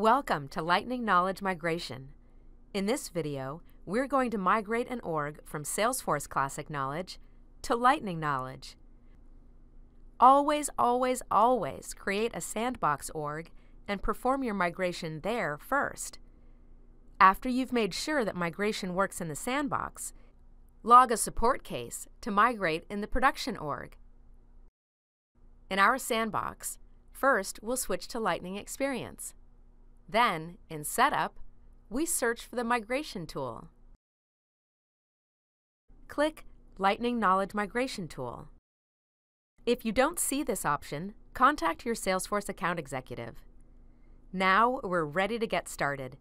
Welcome to Lightning Knowledge Migration. In this video, we're going to migrate an org from Salesforce Classic Knowledge to Lightning Knowledge. Always, always, always create a sandbox org and perform your migration there first. After you've made sure that migration works in the sandbox, log a support case to migrate in the production org. In our sandbox, first we'll switch to Lightning Experience. Then, in Setup, we search for the Migration Tool. Click Lightning Knowledge Migration Tool. If you don't see this option, contact your Salesforce account executive. Now we're ready to get started.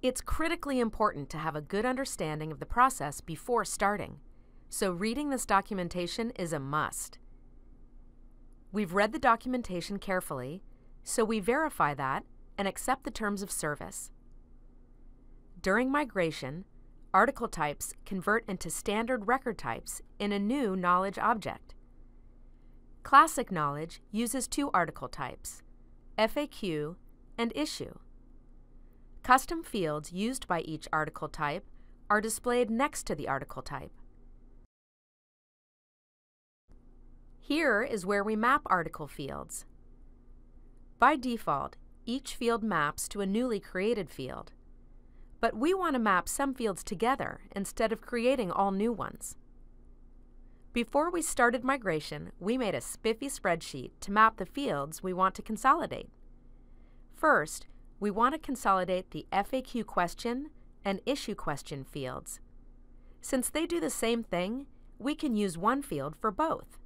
It's critically important to have a good understanding of the process before starting, so reading this documentation is a must. We've read the documentation carefully, so we verify that and accept the terms of service. During migration, article types convert into standard record types in a new knowledge object. Classic Knowledge uses two article types, FAQ and Issue. Custom fields used by each article type are displayed next to the article type. Here is where we map article fields. By default, each field maps to a newly created field, but we want to map some fields together instead of creating all new ones. Before we started migration, we made a spiffy spreadsheet to map the fields we want to consolidate. First, we want to consolidate the FAQ question and issue question fields. Since they do the same thing, we can use one field for both.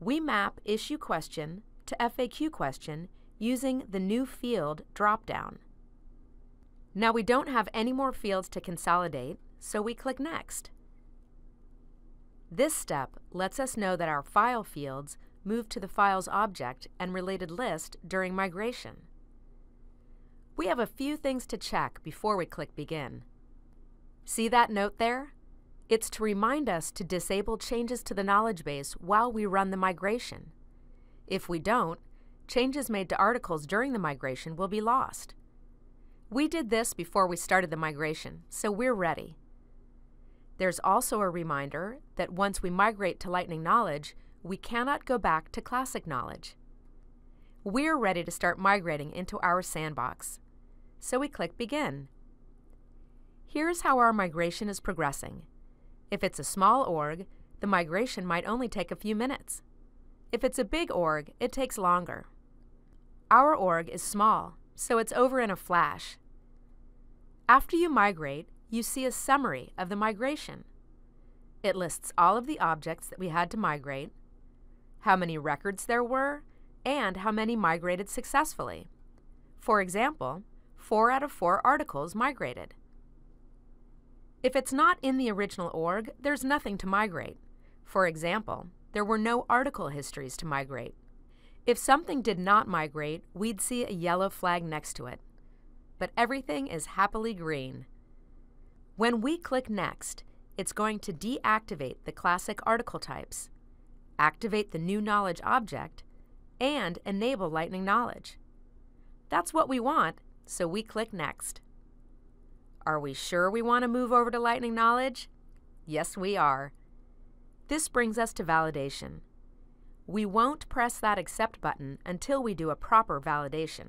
We map issue question to FAQ question using the New Field drop-down. Now we don't have any more fields to consolidate, so we click Next. This step lets us know that our file fields move to the files object and related list during migration. We have a few things to check before we click Begin. See that note there? It's to remind us to disable changes to the knowledge base while we run the migration. If we don't, changes made to articles during the migration will be lost. We did this before we started the migration, so we're ready. There's also a reminder that once we migrate to Lightning Knowledge, we cannot go back to Classic Knowledge. We're ready to start migrating into our sandbox, so we click Begin. Here's how our migration is progressing. If it's a small org, the migration might only take a few minutes. If it's a big org, it takes longer. Our org is small, so it's over in a flash. After you migrate, you see a summary of the migration. It lists all of the objects that we had to migrate, how many records there were, and how many migrated successfully. For example, 4 out of 4 articles migrated. If it's not in the original org, there's nothing to migrate. For example, there were no article histories to migrate. If something did not migrate, we'd see a yellow flag next to it. But everything is happily green. When we click Next, it's going to deactivate the classic article types, activate the new knowledge object, and enable Lightning Knowledge. That's what we want, so we click Next. Are we sure we want to move over to Lightning Knowledge? Yes, we are. This brings us to validation. We won't press that Accept button until we do a proper validation.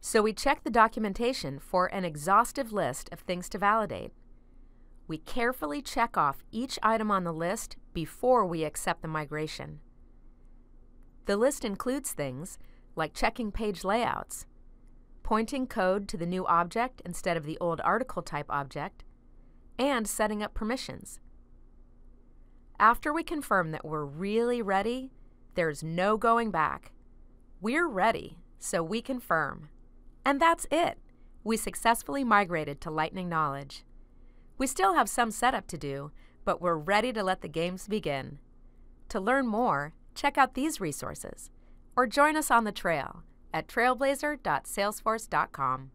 So we check the documentation for an exhaustive list of things to validate. We carefully check off each item on the list before we accept the migration. The list includes things like checking page layouts, pointing code to the new object instead of the old article type object, and setting up permissions. After we confirm that we're really ready, there's no going back. We're ready, so we confirm. And that's it. We successfully migrated to Lightning Knowledge. We still have some setup to do, but we're ready to let the games begin. To learn more, check out these resources or join us on the trail at trailblazer.salesforce.com.